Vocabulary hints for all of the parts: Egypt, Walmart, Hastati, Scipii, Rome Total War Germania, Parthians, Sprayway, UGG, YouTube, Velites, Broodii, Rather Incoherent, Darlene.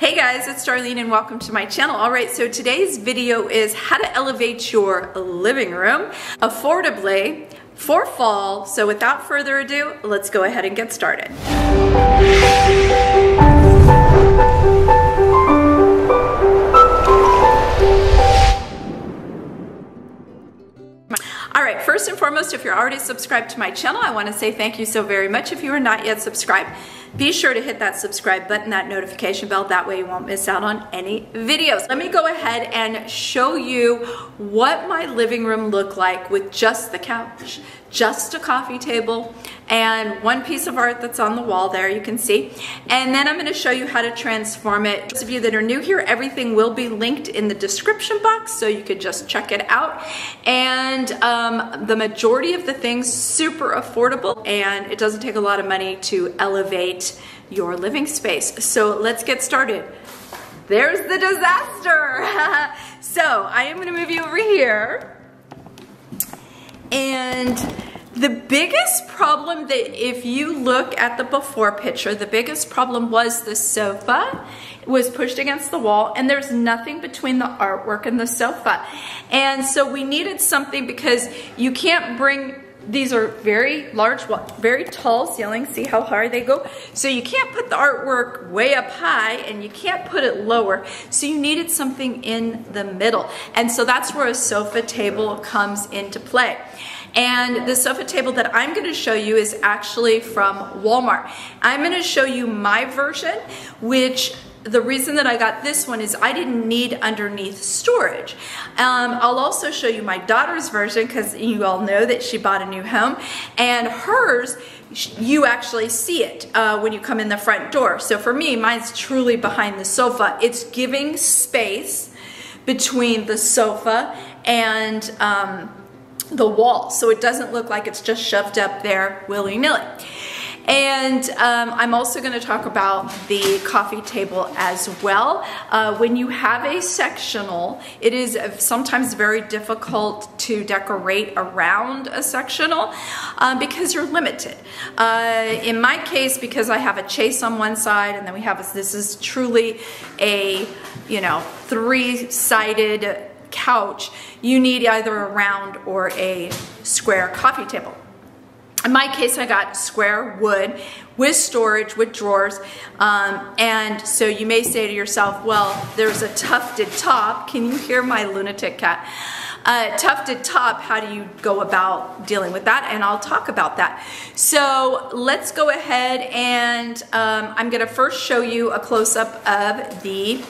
Hey guys, it's Darlene and welcome to my channel. Alright, so today's video is how to elevate your living room affordably for fall. So without further ado, let's go ahead and get started. Alright, first and foremost, if you're already subscribed to my channel, I want to say thank you so very much. If you are not yet subscribed, be sure to hit that subscribe button, that notification bell, that way you won't miss out on any videos. Let me go ahead and show you what my living room looked like with just the couch, just a coffee table, and one piece of art that's on the wall there, you can see. And then I'm going to show you how to transform it. Those of you that are new here, everything will be linked in the description box, so you could just check it out. And the majority of the things, super affordable, and it doesn't take a lot of money to elevate your living space. So let's get started. There's the disaster. So I am gonna move you over here. And the biggest problem that if you look at the before picture, the biggest problem was the sofa. It was pushed against the wall and there's nothing between the artwork and the sofa. And so we needed something because you can't bring these are very large, very tall ceilings. See how high they go? So you can't put the artwork way up high and you can't put it lower. So you needed something in the middle. And so that's where a sofa table comes into play. And the sofa table that I'm going to show you is actually from Walmart. I'm going to show you my version, which the reason that I got this one is I didn't need underneath storage. I'll also show you my daughter's version because you all know that she bought a new home, and hers, you actually see it when you come in the front door. So for me, mine's truly behind the sofa. It's giving space between the sofa and the wall, so it doesn't look like it's just shoved up there willy-nilly. And I'm also going to talk about the coffee table as well. When you have a sectional, it is sometimes very difficult to decorate around a sectional because you're limited. In my case, because I have a chase on one side, and then we have this is truly a, you know, three-sided couch. You need either a round or a square coffee table. In my case, I got square wood with storage, with drawers, and so you may say to yourself, well, there's a tufted top. Can you hear my lunatic cat? Tufted top, how do you go about dealing with that? And I'll talk about that. So let's go ahead and I'm going to first show you a close-up of the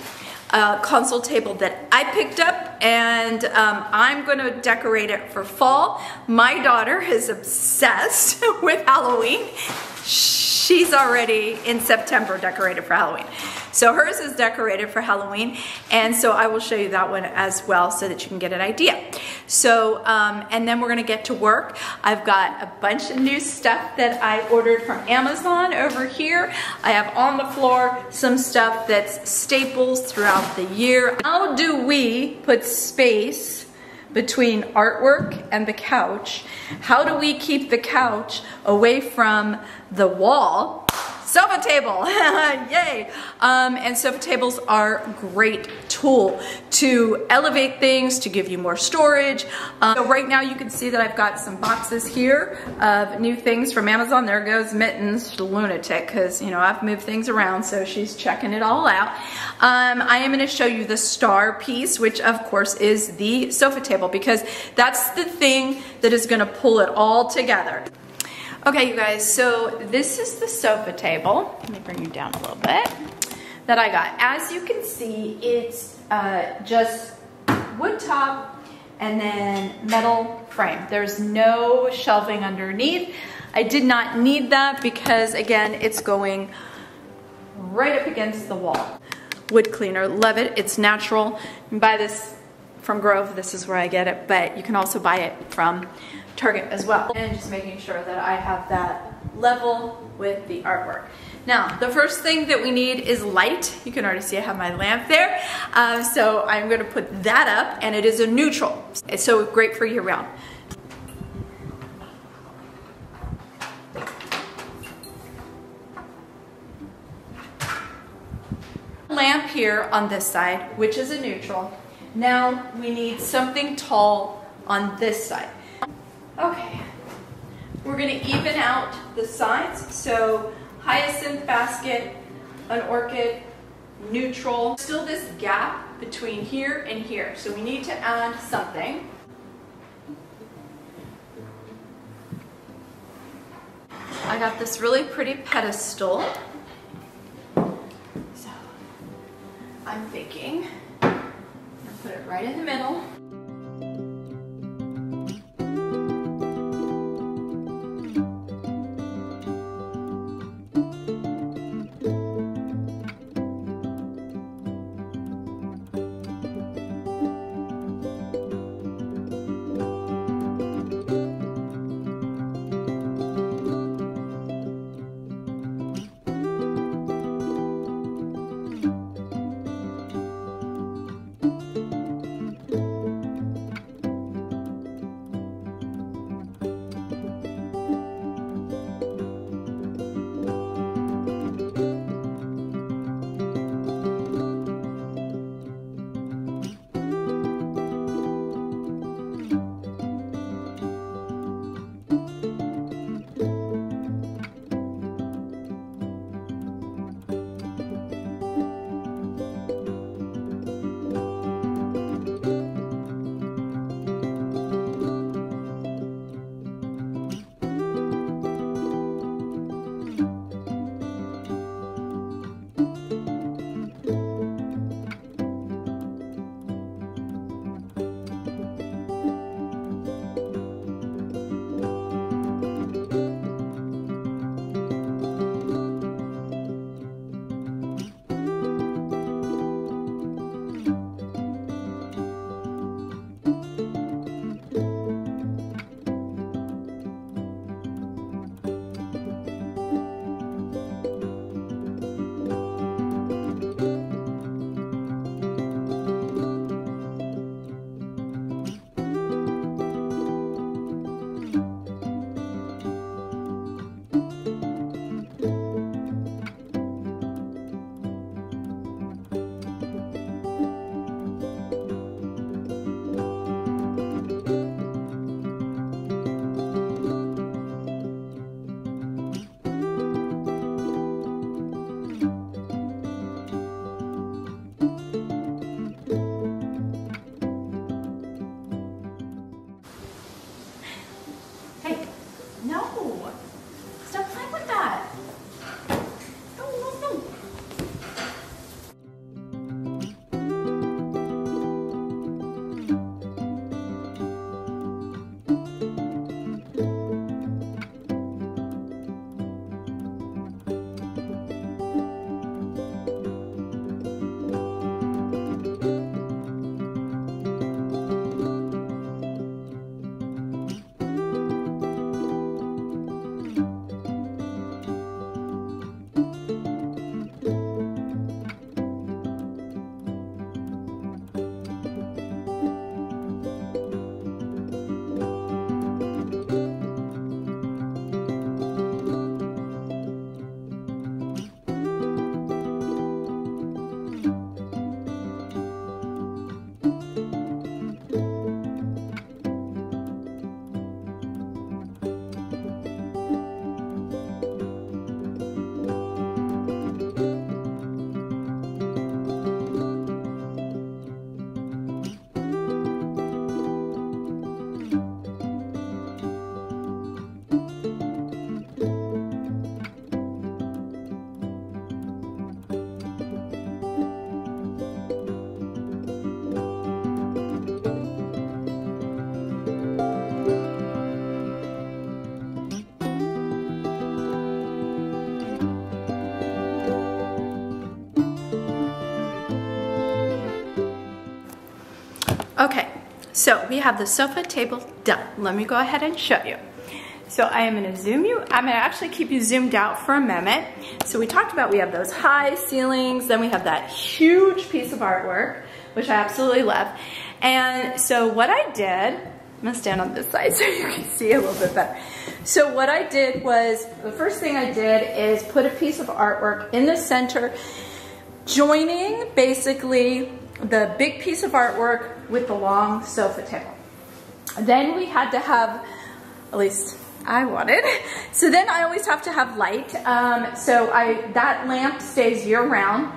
console table that I picked up, and I'm going to decorate it for fall. My daughter is obsessed with Halloween. She's already in September decorated for Halloween. So hers is decorated for Halloween, and so I will show you that one as well so that you can get an idea. So, and then we're going to get to work. I've got a bunch of new stuff that I ordered from Amazon over here. I have on the floor some stuff that's staples throughout the year. How do we put space between artwork and the couch? How do we keep the couch away from the wall? Sofa table, yay! And sofa tables are a great tool to elevate things, to give you more storage. So right now you can see that I've got some boxes here of new things from Amazon. There goes Mittens, the lunatic, because you know I've moved things around, so she's checking it all out. I am going to show you the star piece, which of course is the sofa table, because that's the thing that is going to pull it all together. Okay, you guys, so this is the sofa table. Let me bring you down a little bit. That I got. As you can see, it's just wood top and then metal frame. There's no shelving underneath. I did not need that because, again, it's going right up against the wall. Wood cleaner, love it. It's natural. You can buy this from Grove. This is where I get it, but you can also buy it from Target as well. And just making sure that I have that level with the artwork. Now, the first thing that we need is light. You can already see I have my lamp there. So I'm going to put that up, and it is a neutral. It's so great for year round. lamp here on this side, which is a neutral. Now we need something tall on this side. Okay, we're gonna even out the sides. So hyacinth basket, an orchid, neutral. Still this gap between here and here. So we need to add something. I got this really pretty pedestal. So I'm thinking I'll put it right in the middle. Okay, so we have the sofa table done. Let me go ahead and show you. So I am gonna zoom you. I'm gonna actually keep you zoomed out for a moment. So we talked about we have those high ceilings, then we have that huge piece of artwork, which I absolutely love. And so what I did, I'm gonna stand on this side so you can see a little bit better. So what I did was, the first thing I did is put a piece of artwork in the center joining basically the big piece of artwork with the long sofa table. Then we had to have, at least I wanted, so then I always have to have light. That lamp stays year round.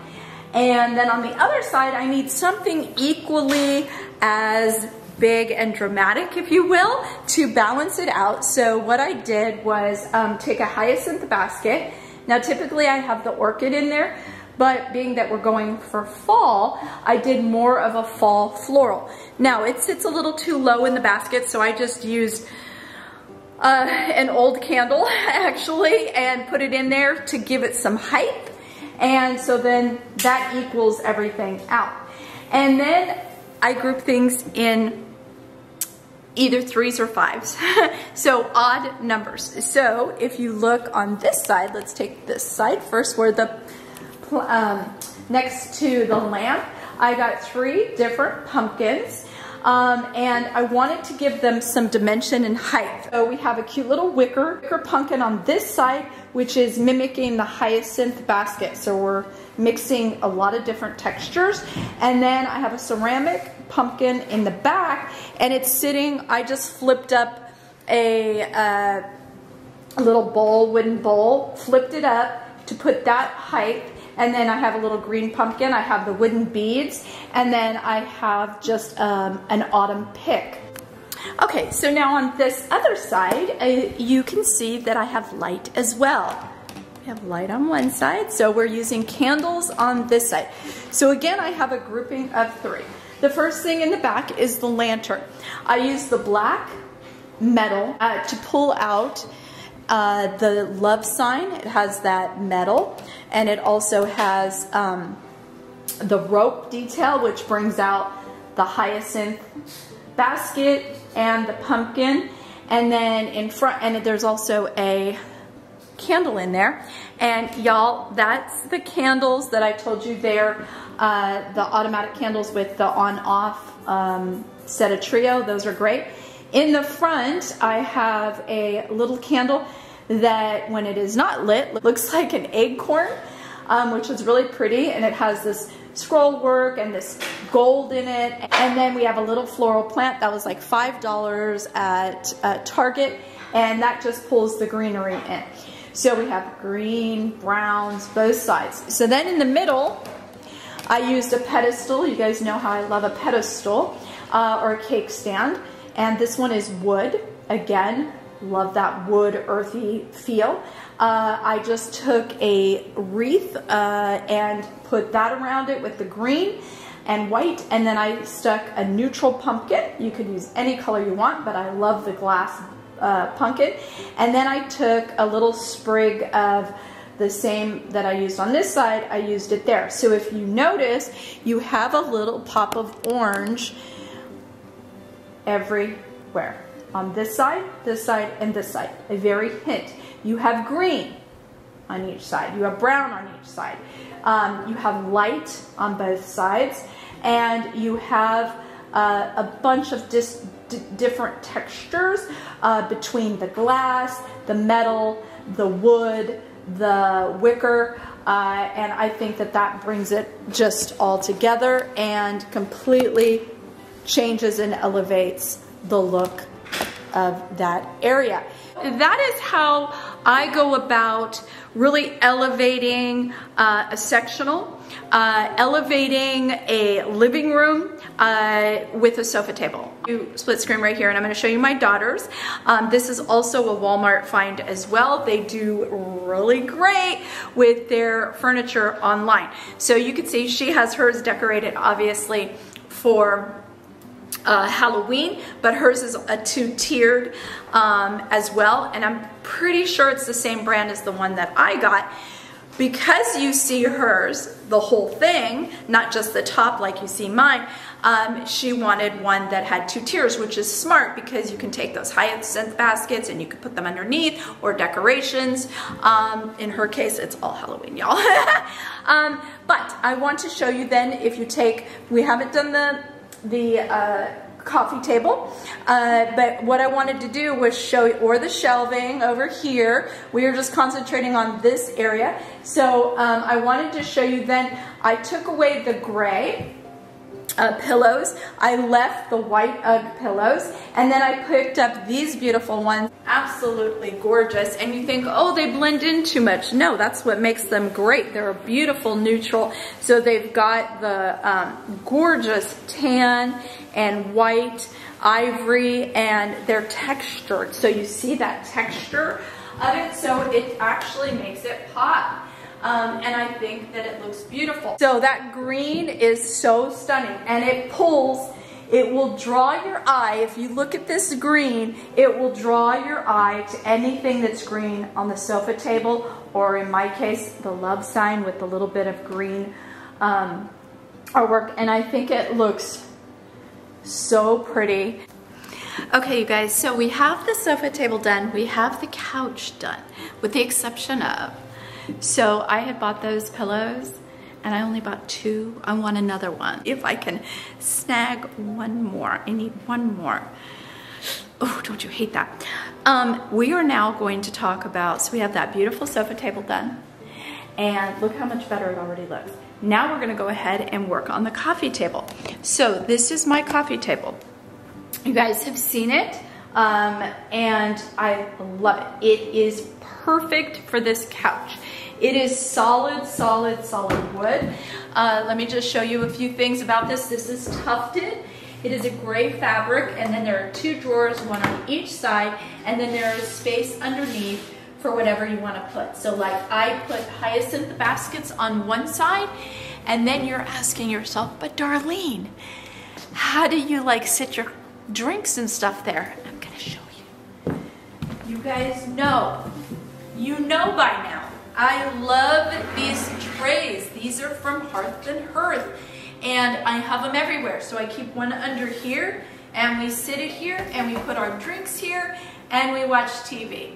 And then on the other side, I need something equally as big and dramatic, if you will, to balance it out. So what I did was take a hyacinth basket. Now, typically I have the orchid in there, but being that we're going for fall, I did more of a fall floral. Now, it sits a little too low in the basket, so I just used an old candle, actually, and put it in there to give it some height. And so then that equals everything out. And then I group things in either 3s or 5s. So odd numbers. So if you look on this side, let's take this side first, where the next to the lamp, I got 3 different pumpkins. And I wanted to give them some dimension and height. So we have a cute little wicker pumpkin on this side, which is mimicking the hyacinth basket. So we're mixing a lot of different textures. And then I have a ceramic pumpkin in the back, and it's sitting, I just flipped up a little bowl, wooden bowl, flipped it up to put that height. And then I have a little green pumpkin, I have the wooden beads, and then I have just an autumn pick. Okay, so now on this other side, you can see that I have light as well. We have light on one side, so we're using candles on this side. So again, I have a grouping of 3. The first thing in the back is the lantern. I use the black metal to pull out the love sign. It has that metal, and it also has the rope detail, which brings out the hyacinth basket and the pumpkin. And then in front, and there's also a candle in there. And y'all, that's the candles that I told you there, the automatic candles with the on-off set of trio. Those are great. In the front, I have a little candle that, when it is not lit, looks like an acorn, which is really pretty, and it has this scroll work and this gold in it. And then we have a little floral plant that was like $5 at Target, and that just pulls the greenery in. So we have green, browns, both sides. So then in the middle, I used a pedestal. You guys know how I love a pedestal or a cake stand. And this one is wood. Again, love that wood, earthy feel. I just took a wreath and put that around it with the green and white, and then I stuck a neutral pumpkin. You could use any color you want, but I love the glass pumpkin. And then I took a little sprig of the same that I used on this side. I used it there. So if you notice, you have a little pop of orange everywhere. On this side, and this side. A very hint. You have green on each side. You have brown on each side. You have light on both sides. And you have a bunch of different textures between the glass, the metal, the wood, the wicker. And I think that that brings it just all together and completely changes and elevates the look of that area. That is how I go about really elevating a sectional, elevating a living room with a sofa table. You split screen right here, and I'm going to show you my daughter's. This is also a Walmart find as well. They do really great with their furniture online. So you can see she has hers decorated, obviously, for Halloween, but hers is a 2-tiered as well, and I'm pretty sure it's the same brand as the one that I got. Because you see hers, the whole thing, not just the top like you see mine, she wanted one that had 2 tiers, which is smart because you can take those hyacinth baskets and you can put them underneath, or decorations. In her case, it's all Halloween, y'all. But I want to show you then, if you take, we haven't done the coffee table, but what I wanted to do was show you, or the shelving over here, we are just concentrating on this area. So I wanted to show you then, I took away the gray pillows, I left the white UGG pillows, and then I picked up these beautiful ones. Absolutely gorgeous. And you think, oh, they blend in too much. No, that's what makes them great. They're a beautiful neutral. So they've got the gorgeous tan and white ivory, and they're textured. So you see that texture of it, so it actually makes it pop. And I think that it looks beautiful. So that green is so stunning, and it pulls, it will draw your eye. If you look at this green, it will draw your eye to anything that's green on the sofa table, or in my case, the love sign with a little bit of green artwork. And I think it looks so pretty. Okay, you guys, so we have the sofa table done. We have the couch done, with the exception of, so I had bought those pillows and I only bought two. I want another one. If I can snag one more, I need one more. Oh, don't you hate that? We are now going to talk about, so we have that beautiful sofa table done, and look how much better it already looks. Now we're gonna go ahead and work on the coffee table. So this is my coffee table. You guys have seen it. And I love it. It is perfect for this couch. It is solid, solid, solid wood. Let me just show you a few things about this. This is tufted. It is a gray fabric, and then there are two drawers, one on each side, and then there is space underneath for whatever you want to put. So like I put hyacinth baskets on one side, and then you're asking yourself, but Darlene, how do you like sit your drinks and stuff there? I'm gonna show you. You guys know, you know by now, I love these trays. These are from Hearth and Hearth, and I have them everywhere. So I keep one under here, and we sit it here, and we put our drinks here, and we watch TV.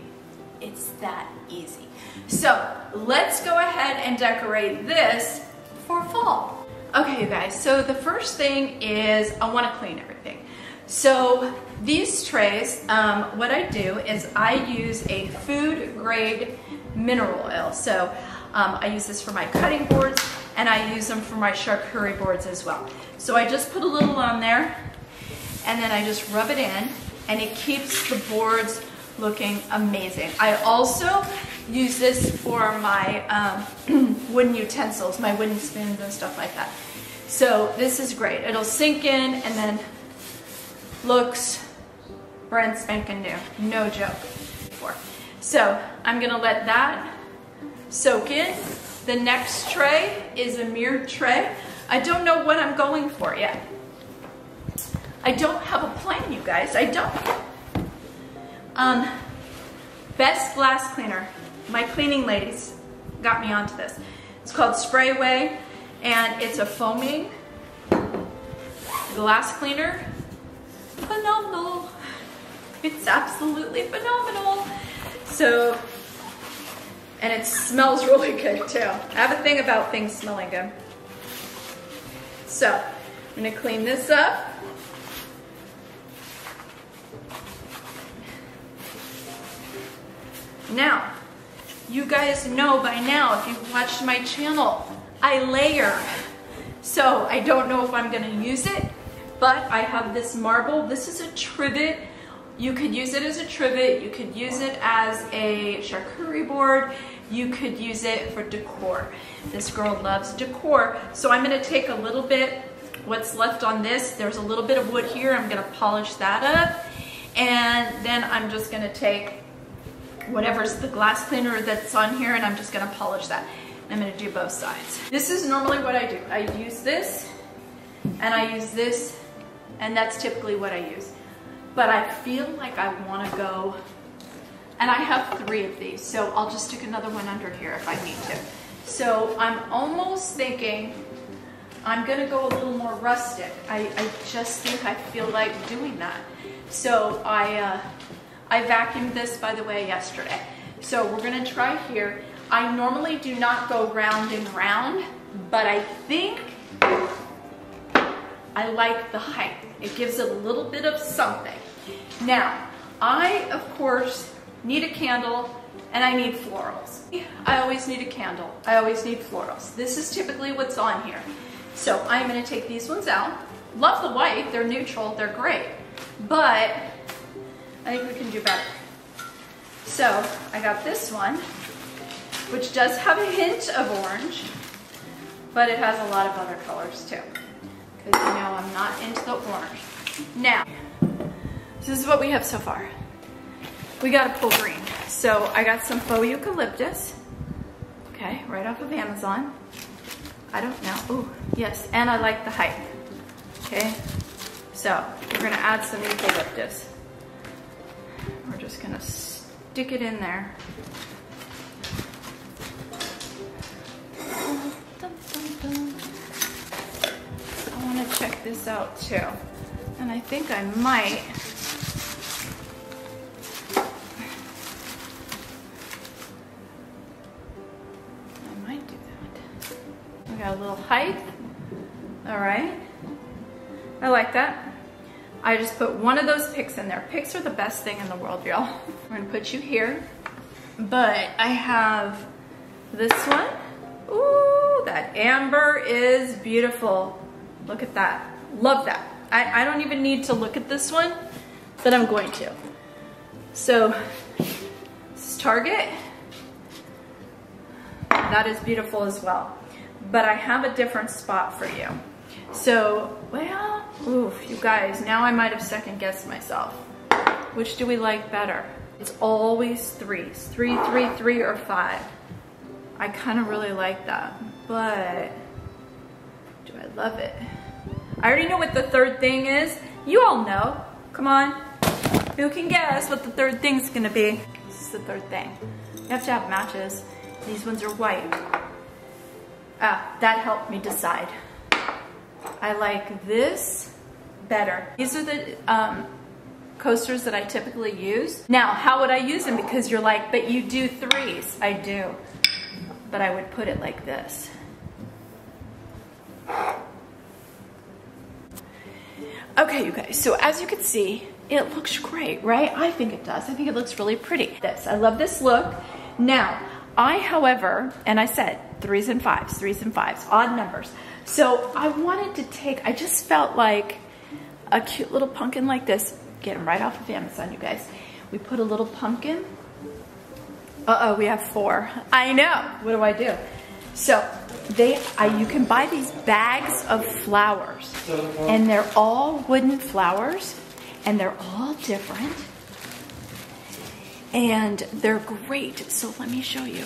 It's that easy. So let's go ahead and decorate this for fall. Okay, you guys, so the first thing is I wanna clean everything. So these trays, what I do is I use a food grade mineral oil. So I use this for my cutting boards, and I use them for my charcuterie boards as well. So I just put a little on there, and then I just rub it in, and it keeps the boards looking amazing. I also use this for my wooden utensils, my wooden spoons and stuff like that. So this is great. It'll sink in, and then looks brand spanking new, no joke. So I'm gonna let that soak in. The next tray is a mirrored tray. I don't know what I'm going for yet. I don't have a plan, you guys, I don't. Best glass cleaner, my cleaning ladies got me onto this. It's called Sprayway, and it's a foaming glass cleaner. Phenomenal. It's absolutely phenomenal. So, and it smells really good too. I have a thing about things smelling good. So I'm gonna clean this up. Now, you guys know by now, if you've watched my channel, I layer. So I don't know if I'm gonna use it, but I have this marble. This is a trivet. You could use it as a trivet. You could use it as a charcuterie board. You could use it for decor. This girl loves decor. So I'm gonna take a little bit, what's left on this. There's a little bit of wood here. I'm gonna polish that up. And then I'm just gonna take whatever's the glass cleaner that's on here, and I'm just gonna polish that. I'm gonna do both sides. This is normally what I do. I use this, and I use this, and that's typically what I use. But I feel like I want to go, and I have three of these, so I'll just stick another one under here if I need to. So I'm almost thinking I'm going to go a little more rustic. I just think I feel like doing that. So I vacuumed this, by the way, yesterday. So we're going to try here. I normally do not go round and round, but I think I like the height. It gives it a little bit of something. Now, I, of course, need a candle and I need florals. I always need a candle. I always need florals. This is typically what's on here. So I'm going to take these ones out. Love the white. They're neutral. They're great. But I think we can do better. So I got this one, which does have a hint of orange, but it has a lot of other colors too, because you know I'm not into the orange. Now, this is what we have so far. We got a cool green. So I got some faux eucalyptus, okay, right off of Amazon. I don't know, oh, yes, and I like the height, okay? So we're gonna add some eucalyptus. We're just gonna stick it in there. I wanna check this out too. And I think I might, do that. We got a little height. All right. I like that. I just put one of those picks in there. Picks are the best thing in the world, y'all. We're gonna put you here. But I have this one. Ooh, that amber is beautiful. Look at that. Love that. I don't even need to look at this one, but I'm going to. So this is Target. That is beautiful as well. But I have a different spot for you. So, well, oof, you guys, now I might have second guessed myself. Which do we like better? It's always threes. Three, three, three, or five. I kind of really like that, but do I love it? I already know what the third thing is. You all know. Come on. Who can guess what the third thing's gonna be? This is the third thing. You have to have matches. These ones are white. Ah, that helped me decide. I like this better. These are the coasters that I typically use. Now, how would I use them? Because you're like, but you do threes. I do, but I would put it like this. Okay, you guys, so as you can see, it looks great, right? I think it does. I think it looks really pretty. This, I love this look. Now, I, however, and I said threes and fives, odd numbers. So I wanted to take, I just felt like a cute little pumpkin like this. Get them right off of Amazon, you guys. We put a little pumpkin. Uh-oh, we have four. I know, what do I do? So you can buy these bags of flowers and they're all wooden flowers and they're all different. And they're great, so let me show you.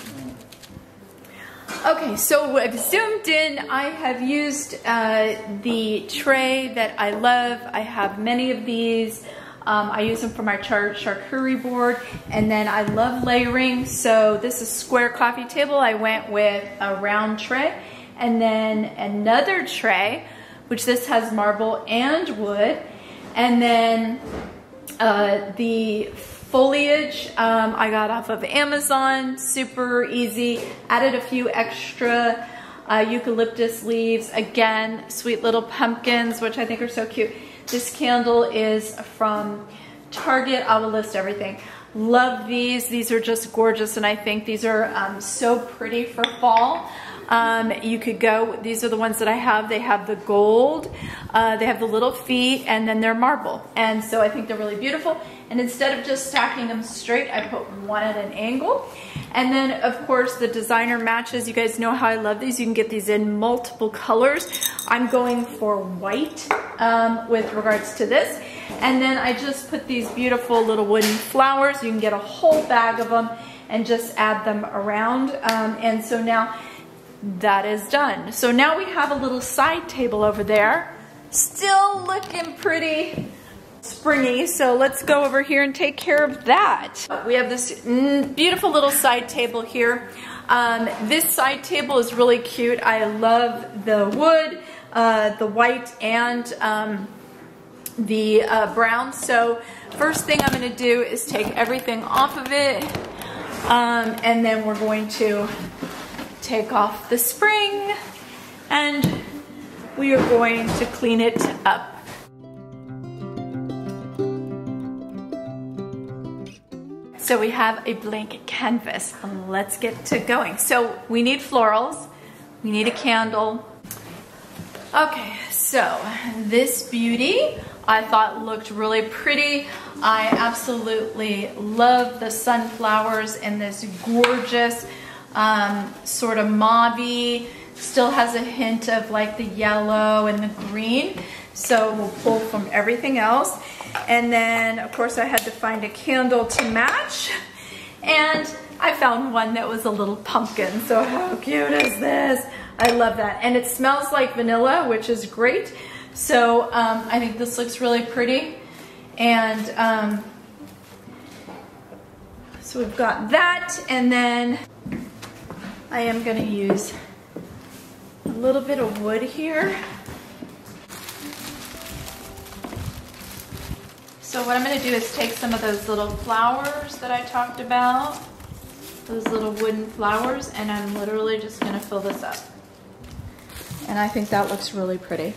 Okay, so I've zoomed in. I have used the tray that I love. I have many of these. I use them for my charcuterie board, and then I love layering. So this is square coffee table. I went with a round tray, and then another tray, which this has marble and wood, and then the foliage I got off of Amazon, super easy. Added a few extra eucalyptus leaves. Again, sweet little pumpkins, which I think are so cute. This candle is from Target. I will list everything. Love these. These are just gorgeous, and I think these are so pretty for fall. You could go, these are the ones that I have. They have the gold, they have the little feet, and then they're marble. And so I think they're really beautiful. And instead of just stacking them straight, I put one at an angle. And then of course the designer matches. You guys know how I love these. You can get these in multiple colors. I'm going for white with regards to this. And then I just put these beautiful little wooden flowers. You can get a whole bag of them and just add them around. And so now, that is done. So now we have a little side table over there. Still looking pretty springy. So let's go over here and take care of that. We have this beautiful little side table here. This side table is really cute. I love the wood, the white, and the brown. So first thing I'm going to do is take everything off of it. And then we're going to take off the spring and we are going to clean it up. So we have a blank canvas. Let's get to going. So we need florals, we need a candle. Okay, so this beauty I thought looked really pretty. I absolutely love the sunflowers in this gorgeous sort of mauve. Still has a hint of like the yellow and the green. So we'll pull from everything else. And then of course I had to find a candle to match. And I found one that was a little pumpkin. So how cute is this? I love that. And it smells like vanilla, which is great. So I think this looks really pretty. And so we've got that. And then I am gonna use a little bit of wood here. So what I'm gonna do is take some of those little flowers that I talked about, those little wooden flowers, and I'm literally just gonna fill this up. And I think that looks really pretty.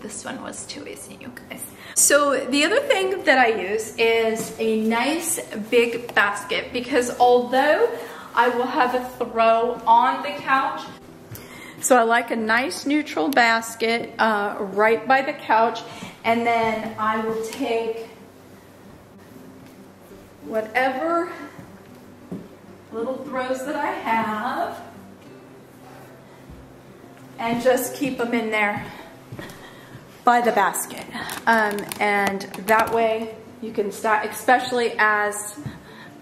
This one was too easy, you guys. So the other thing that I use is a nice big basket, because although I will have a throw on the couch, so I like a nice neutral basket right by the couch, and then I will take whatever little throws that I have and just keep them in there by the basket. And that way you can stack, especially as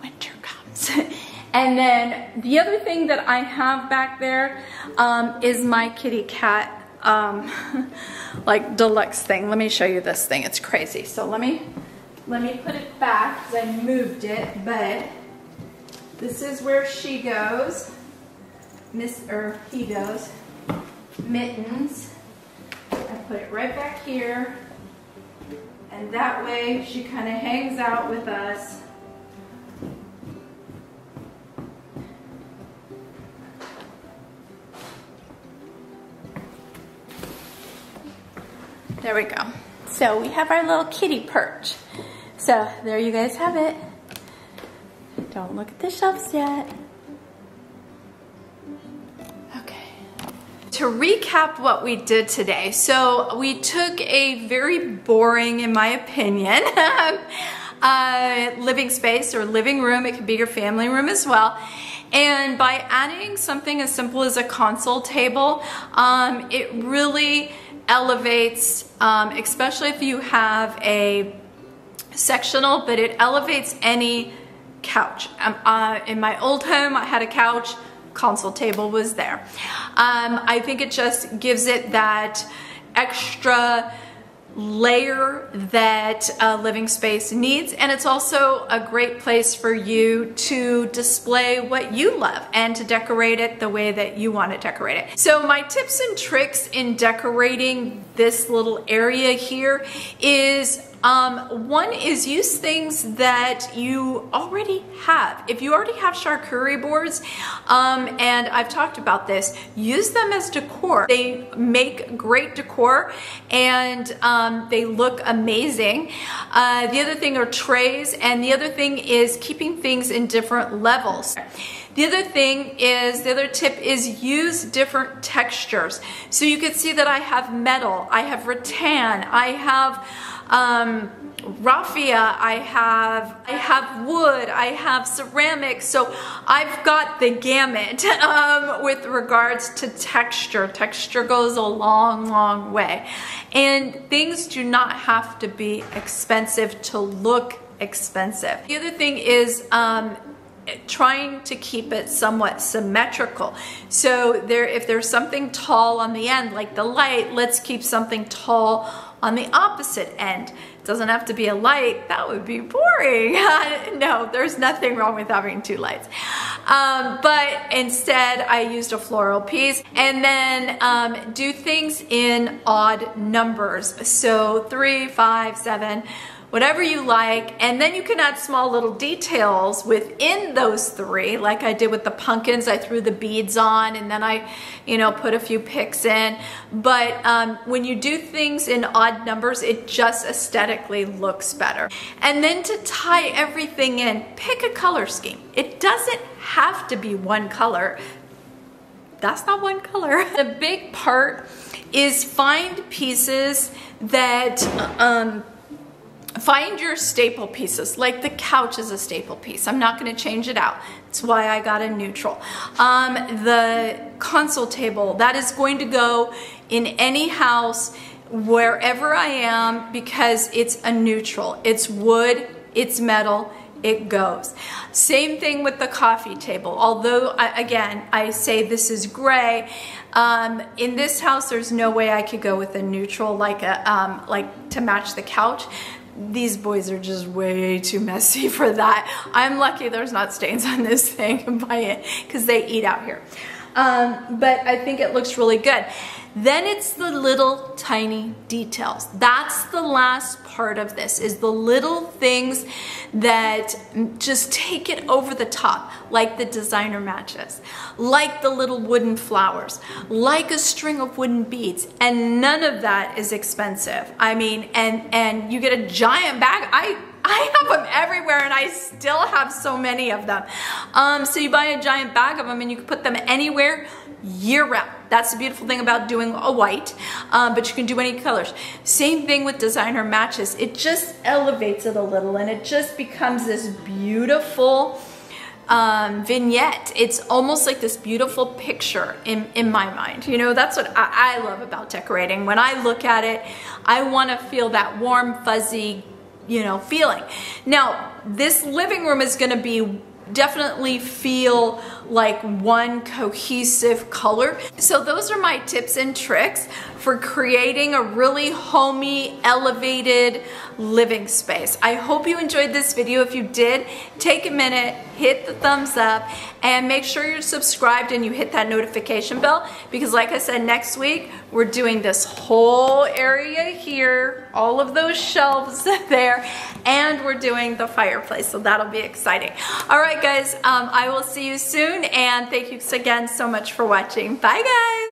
winter comes. And then the other thing that I have back there is my kitty cat like deluxe thing. Let me show you this thing, it's crazy. So let me put it back because I moved it, but this is where she goes, he goes, Mittens. I put it right back here, and that way she kind of hangs out with us. There we go. So we have our little kitty perch. So there you guys have it. Don't look at the shelves yet. Okay. To recap what we did today. So we took a very boring, in my opinion, living space or living room. It could be your family room as well. And by adding something as simple as a console table, it really elevates, especially if you have a sectional, but it elevates any couch. In my old home, I had a couch, console table was there. I think it just gives it that extra layer that a living space needs, and it's also a great place for you to display what you love and to decorate it the way that you want to decorate it. So my tips and tricks in decorating this little area here is one is use things that you already have. If you already have charcuterie boards, and I've talked about this, use them as decor. They make great decor, and they look amazing. The other thing are trays, and the other thing is keeping things in different levels. The other tip is use different textures. So you can see that I have metal, I have rattan, I have raffia, I have wood, I have ceramic, so I've got the gamut with regards to texture. Texture goes a long, long way. And things do not have to be expensive to look expensive. The other thing is trying to keep it somewhat symmetrical. So if there's something tall on the end, like the light, let's keep something tall on the opposite end. It doesn't have to be a light, that would be boring. No, there's nothing wrong with having two lights. But instead I used a floral piece, and then do things in odd numbers. So 3, 5, 7, whatever you like, and then you can add small little details within those three, like I did with the pumpkins. I threw the beads on and then I, put a few picks in. But when you do things in odd numbers, it just aesthetically looks better. And then to tie everything in, pick a color scheme. It doesn't have to be one color. That's not one color. The big part is find pieces that, find your staple pieces, like the couch is a staple piece. I'm not going to change it out. That's why I got a neutral. The console table, that is going to go in any house, wherever I am, because it's a neutral. It's wood, it's metal, it goes. Same thing with the coffee table. Although, again, I say this is gray. In this house, there's no way I could go with a neutral like a like to match the couch. These boys are just way too messy for that. I'm lucky there's not stains on this thing by it, because they eat out here. But I think it looks really good. Then it's the little tiny details. That's the last part of this, is the little things that just take it over the top, like the designer matches, like the little wooden flowers, like a string of wooden beads, and none of that is expensive. I mean, and you get a giant bag. I have them everywhere and I still have so many of them. So you buy a giant bag of them and you can put them anywhere year round. That's the beautiful thing about doing a white, but you can do any colors. Same thing with designer matches. It just elevates it a little and it just becomes this beautiful vignette. It's almost like this beautiful picture in my mind. You know, that's what I love about decorating. When I look at it, I want to feel that warm, fuzzy, feeling. Now, this living room is going to be definitely feel like one cohesive color. So those are my tips and tricks for creating a really homey, elevated living space. I hope you enjoyed this video. If you did, take a minute, hit the thumbs up, and make sure you're subscribed and you hit that notification bell, because like I said, next week we're doing this whole area here, all of those shelves there, and we're doing the fireplace, so that'll be exciting. All right, guys, I will see you soon, and thank you again so much for watching. Bye, guys.